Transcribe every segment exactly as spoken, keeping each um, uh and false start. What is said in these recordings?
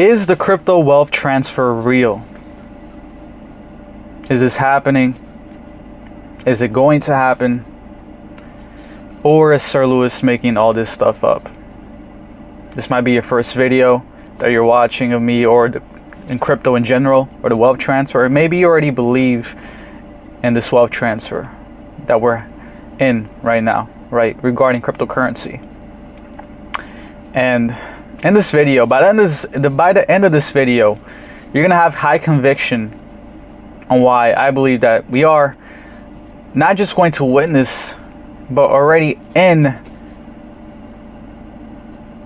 Is the crypto wealth transfer real? Is this happening? Is it going to happen? Or is Sir Luis making all this stuff up? This might be your first video that you're watching of me, or the, in crypto in general, or the wealth transfer, or maybe you already believe in this wealth transfer that we're in right now, right, regarding cryptocurrency. And in this video, by the end of this, the, by the end of this video, you're gonna have high conviction on why I believe that we are not just going to witness, but already in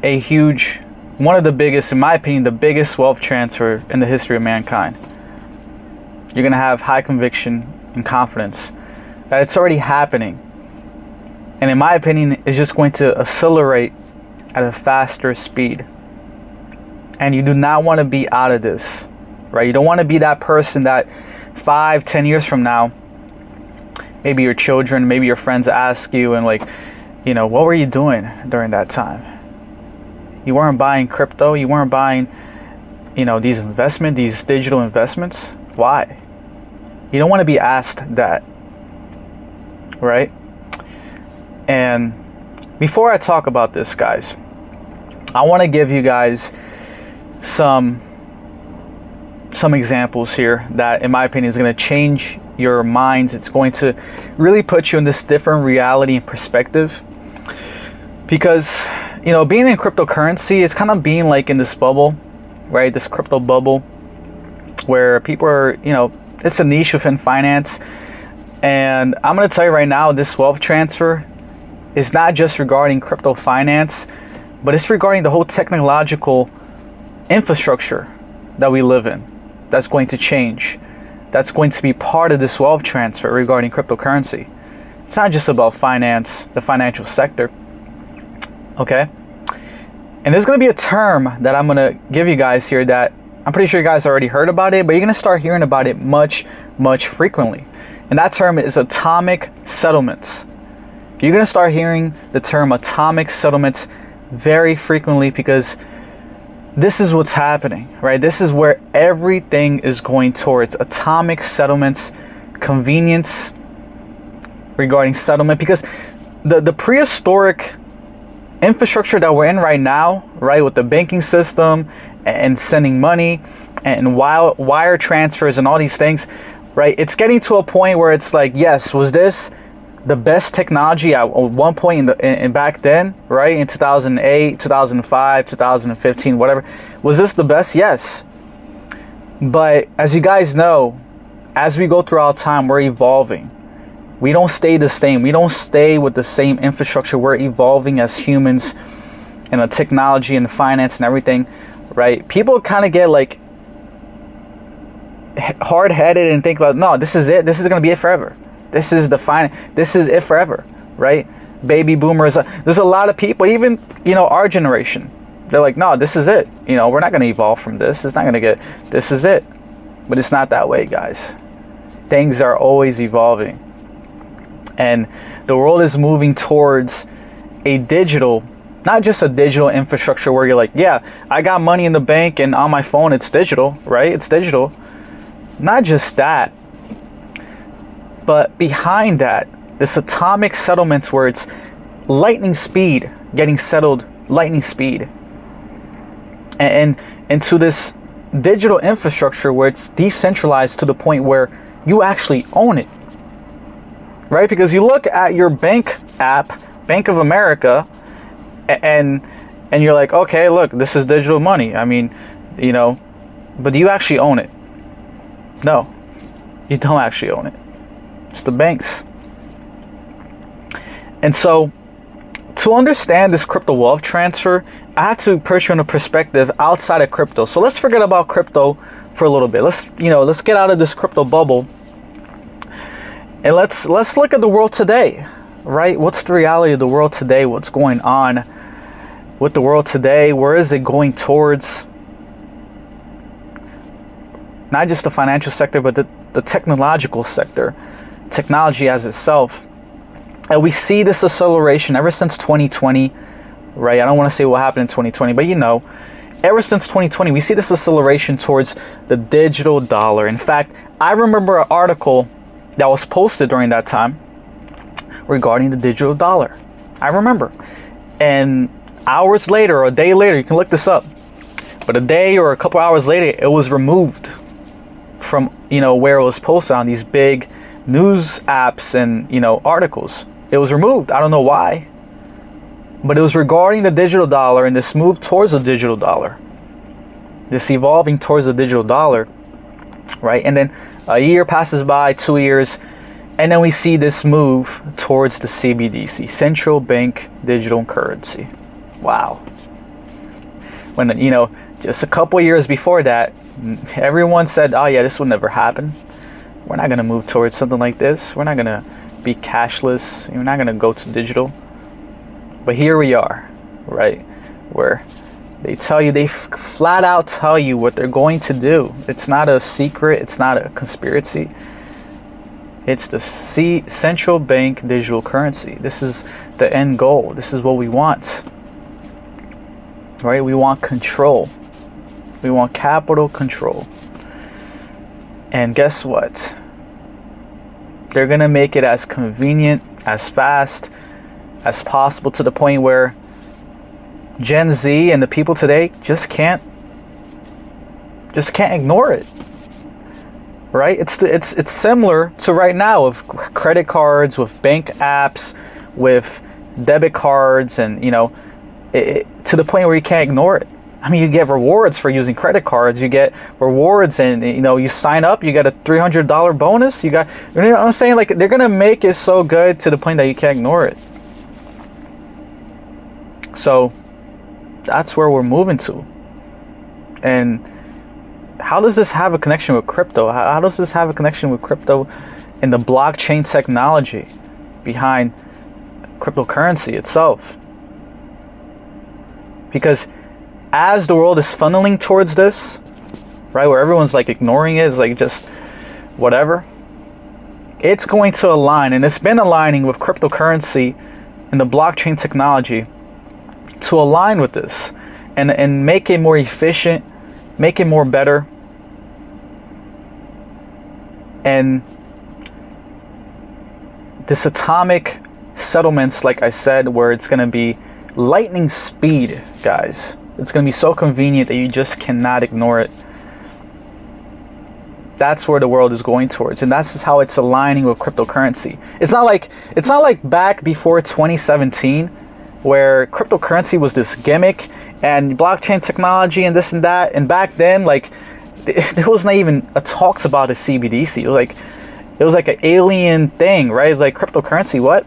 a huge, one of the biggest, in my opinion, the biggest wealth transfer in the history of mankind. You're going to have high conviction and confidence that it's already happening. And in my opinion, it's just going to accelerate at a faster speed. And you do not want to be out of this, right? You don't want to be that person that five, ten years from now, maybe your children, maybe your friends ask you and like, you know, what were you doing during that time? You weren't buying crypto. You weren't buying, you know, these investments, these digital investments. Why? You don't want to be asked that, right? And before I talk about this, guys, I want to give you guys some, some examples here that, in my opinion, is going to change your minds. It's going to really put you in this different reality and perspective, because, you know, being in cryptocurrency is kind of being like in this bubble, right? This crypto bubble where people are, you know, it's a niche within finance. And I'm going to tell you right now, this wealth transfer is not just regarding crypto finance, but it's regarding the whole technological infrastructure that we live in. That's going to change. That's going to be part of this wealth transfer regarding cryptocurrency. It's not just about finance, the financial sector, okay? And there's gonna be a term that I'm gonna give you guys here that I'm pretty sure you guys already heard about it, but you're gonna start hearing about it much, much frequently. And that term is atomic settlements. You're gonna start hearing the term atomic settlements very frequently, because this is what's happening, right? This is where everything is going towards atomic settlements, convenience regarding settlement, because the, the prehistoric infrastructure that we're in right now, right, with the banking system and sending money and wire transfers and all these things, right? It's getting to a point where it's like, yes, was this the best technology at one point in, the, in, in back then, right? In two thousand eight, two thousand five, two thousand fifteen, whatever. Was this the best? Yes. But as you guys know, as we go throughout time, we're evolving. We don't stay the same. We don't stay with the same infrastructure. We're evolving as humans, and the technology and the finance and everything, right? People kind of get like hard-headed and think like, no, this is it. This is going to be it forever. This is the final, this is it forever, right? Baby boomers, there's a lot of people, even, you know, our generation, they're like, no, this is it. You know, we're not going to evolve from this. It's not going to get, this is it. But it's not that way, guys. Things are always evolving. And the world is moving towards a digital, not just a digital infrastructure where you're like, yeah, I got money in the bank and on my phone, it's digital, right? It's digital. Not just that, but behind that, this atomic settlements where it's lightning speed, getting settled lightning speed. And into this digital infrastructure where it's decentralized to the point where you actually own it, right? Because you look at your bank app, Bank of America, and and you're like, okay, look, this is digital money. I mean, you know, but do you actually own it? No, you don't actually own it. It's the banks. And so to understand this crypto wealth transfer, I had to put you in a perspective outside of crypto. So let's forget about crypto for a little bit. Let's, you know, let's get out of this crypto bubble and let's let's look at the world today, right? What's the reality of the world today? What's going on with the world today? Where is it going towards? Not just the financial sector, but the, the technological sector. Technology as itself, and we see this acceleration ever since twenty twenty, right? I don't want to say what happened in twenty twenty, but you know, ever since twenty twenty, we see this acceleration towards the digital dollar. In fact, I remember an article that was posted during that time regarding the digital dollar. I remember. And hours later, or a day later, you can look this up, but a day or a couple hours later, it was removed from, you know, where it was posted on these big news apps and, you know, articles. It was removed. I don't know why, but it was regarding the digital dollar and this move towards the digital dollar, this evolving towards the digital dollar, right? And then a year passes by, two years, and then we see this move towards the C B D C, central bank digital currency. Wow. When, you know, just a couple of years before that, everyone said, oh yeah, this will never happen. We're not going to move towards something like this. We're not going to be cashless. We're not going to go to digital. But here we are, right? Where they tell you, they f flat out tell you what they're going to do. It's not a secret. It's not a conspiracy. It's the C central bank digital currency. This is the end goal. This is what we want, right? We want control. We want capital control. And guess what? They're going to make it as convenient, as fast as possible, to the point where Gen Z and the people today just can't just can't ignore it, right? It's it's it's similar to right now of credit cards, with bank apps, with debit cards, and you know, it, it, to the point where you can't ignore it. I mean, you get rewards for using credit cards. You get rewards, and you know, you sign up, you get a three hundred dollar bonus. You got, you know what I'm saying? Like, they're gonna make it so good to the point that you can't ignore it. So that's where we're moving to. And how does this have a connection with crypto? How does this have a connection with crypto and the blockchain technology behind cryptocurrency itself? Because as the world is funneling towards this, right, where everyone's like ignoring it, it's like just whatever, it's going to align, and it's been aligning with cryptocurrency and the blockchain technology to align with this and and make it more efficient, make it more better, and this atomic settlements, like I said, where it's going to be lightning speed, guys. It's going to be so convenient that you just cannot ignore it. That's where the world is going towards, and that's just how it's aligning with cryptocurrency. It's not like it's not like back before twenty seventeen, where cryptocurrency was this gimmick and blockchain technology and this and that. And back then, like, there was not even a talks about a C B D C. It was like, it was like an alien thing, right? It's like, cryptocurrency, what?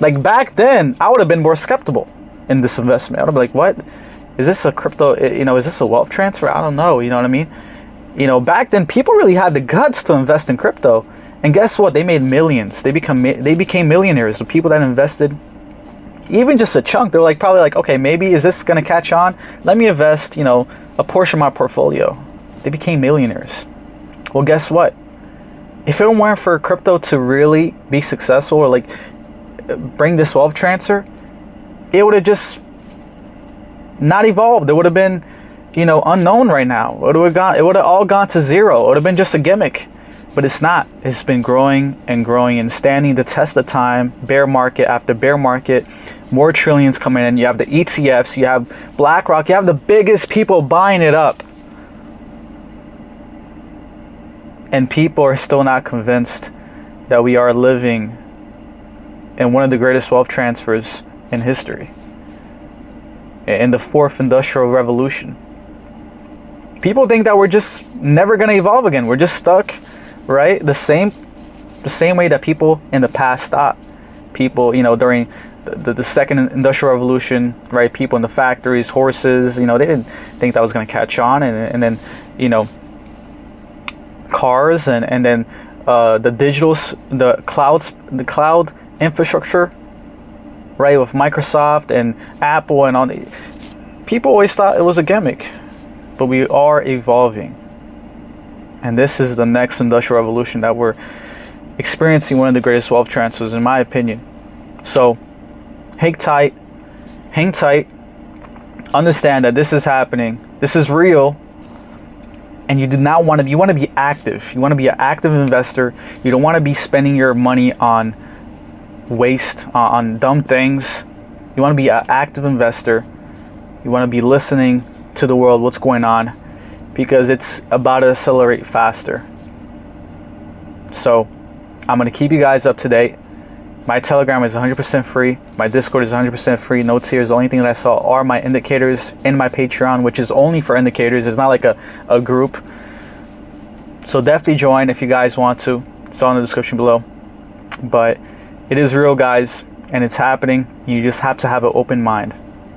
Like, back then, I would have been more skeptical in this investment. I would have been like, what? Is this a crypto, you know, is this a wealth transfer? I don't know, you know what I mean? You know, back then, people really had the guts to invest in crypto. And guess what? They made millions. They, become, they became millionaires, the people that invested even just a chunk. They're like, probably like, okay, maybe is this gonna catch on? Let me invest, you know, a portion of my portfolio. They became millionaires. Well, guess what? If it weren't for crypto to really be successful, or like bring this wealth transfer, it would have just not evolved. It would have been, you know, unknown right now. It would have gone, it would have all gone to zero. It would have been just a gimmick. But it's not. It's been growing and growing and standing the test of time, bear market after bear market, more trillions coming in. You have the E T Fs, you have BlackRock, you have the biggest people buying it up. And people are still not convinced that we are living in one of the greatest wealth transfers in history, in the fourth industrial revolution. People think that we're just never going to evolve again. We're just stuck, right? The same the same way that people in the past stopped. People, you know, during the, the, the second industrial revolution, right? People in the factories, horses, you know, they didn't think that was going to catch on. And, and then, you know, cars, and, and then uh, the digital, the clouds, the cloud infrastructure, right? With Microsoft and Apple and all the, people always thought it was a gimmick. But we are evolving, and this is the next industrial revolution that we're experiencing, one of the greatest wealth transfers, in my opinion. So hang tight, hang tight, understand that this is happening, This is real. And you do not want to, you want to be active. You want to be an active investor. You don't want to be spending your money on waste, uh, on dumb things. You want to be an active investor. You want to be listening to the world, what's going on, because it's about to accelerate faster. So I'm going to keep you guys up to date. My Telegram is one hundred percent free. My Discord is one hundred percent free. Notes here is the only thing that I saw are my indicators and my Patreon, which is only for indicators. It's not like a, a group. So definitely join if you guys want to. It's all in the description below. But it is real, guys, and it's happening. You just have to have an open mind.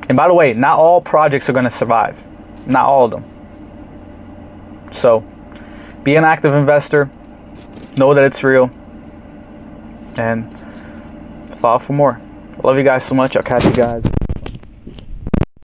And by the way, not all projects are going to survive. Not all of them. So be an active investor. Know that it's real. And follow for more. I love you guys so much. I'll catch you guys.